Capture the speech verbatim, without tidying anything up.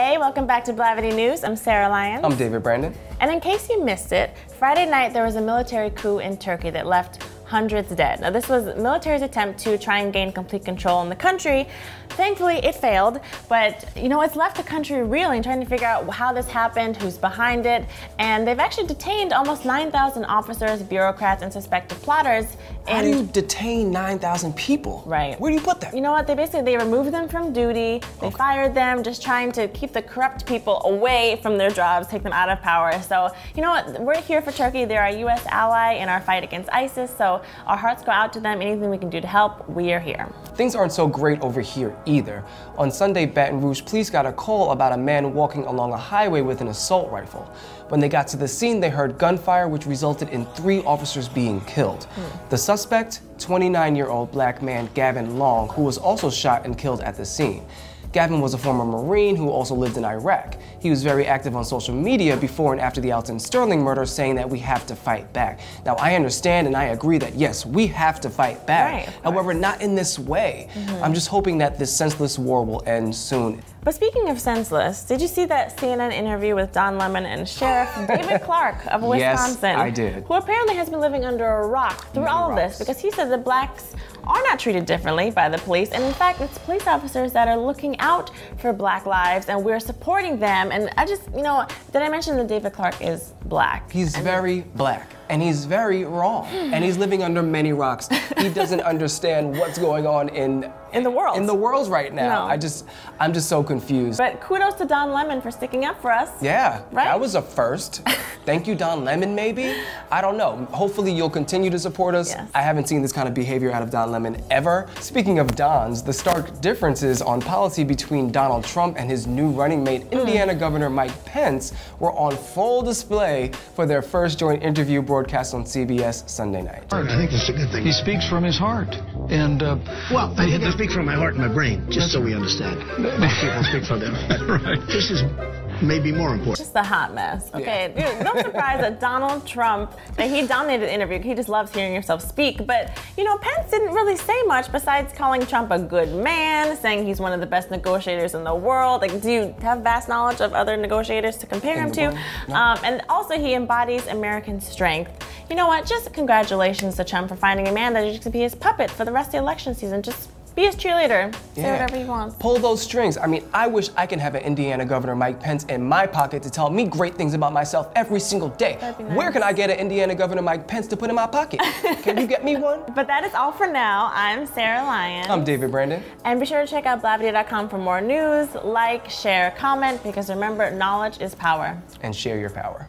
Hey, welcome back to Blavity News. I'm Sarah Lyons. I'm David Brandon. And in case you missed it, Friday night there was a military coup in Turkey that left hundreds dead. Now, this was the military's attempt to try and gain complete control in the country. Thankfully, it failed, but you know, it's left the country reeling, trying to figure out how this happened, who's behind it, and they've actually detained almost nine thousand officers, bureaucrats, and suspected plotters. And how do you detain nine thousand people? Right. Where do you put that? You know what? They basically they removed them from duty. They okay. fired them, just trying to keep the corrupt people away from their jobs, take them out of power. So you know what? We're here for Turkey. They're our U S ally in our fight against ISIS. So our hearts go out to them. Anything we can do to help, we are here. Things aren't so great over here either. On Sunday, Baton Rouge police got a call about a man walking along a highway with an assault rifle. When they got to the scene, they heard gunfire, which resulted in three officers being killed. Hmm. The suspect, twenty-nine-year-old black man Gavin Long, who was also shot and killed at the scene. Gavin was a former Marine who also lived in Iraq. He was very active on social media before and after the Alton Sterling murder, saying that we have to fight back. Now, I understand and I agree that, yes, we have to fight back. Right, however, not in this way. Mm-hmm. I'm just hoping that this senseless war will end soon. But speaking of senseless, did you see that C N N interview with Don Lemon and Sheriff David Clark of Wisconsin? Yes, I did. Who apparently has been living under a rock through all of this, because he said that blacks are not treated differently by the police, and in fact, it's police officers that are looking out for black lives, and we're supporting them. And I just, you know, did I mention that David Clark is black? He's very black. And he's very wrong, and he's living under many rocks. He doesn't understand what's going on in in the world in the world right now. No. I just, I'm just so confused. But kudos to Don Lemon for sticking up for us. Yeah, right? That was a first. Thank you, Don Lemon. Maybe I don't know. Hopefully, you'll continue to support us. Yes. I haven't seen this kind of behavior out of Don Lemon ever. Speaking of Dons, the stark differences on policy between Donald Trump and his new running mate, Indiana mm. Governor Mike Pence, were on full display for their first joint interview brought broadcast on C B S Sunday night. I think that's a good thing. He speaks from his heart. And, uh, well, I had to speak from my heart and my brain, just so we understand. Most people speak from their heart. Right. This is maybe more important. Just a hot mess. Okay, yeah. Dude, no surprise that Donald Trump, that he dominated the interview. He just loves hearing yourself speak. But, you know, Pence didn't really say much besides calling Trump a good man, saying he's one of the best negotiators in the world. Like, do you have vast knowledge of other negotiators to compare him to? No. Um, and also, he embodies American strength. You know what? Just congratulations to Trump for finding a man that is going to be his puppet for the rest of the election season. Just be his cheerleader. Say yeah. whatever he wants. Pull those strings. I mean, I wish I can have an Indiana Governor Mike Pence in my pocket to tell me great things about myself every single day. That'd be nice. Where can I get an Indiana Governor Mike Pence to put in my pocket? Can you get me one? But that is all for now. I'm Sarah Lyons. I'm David Brandon. And be sure to check out Blavity dot com for more news. Like, share, comment, because remember, knowledge is power. And share your power.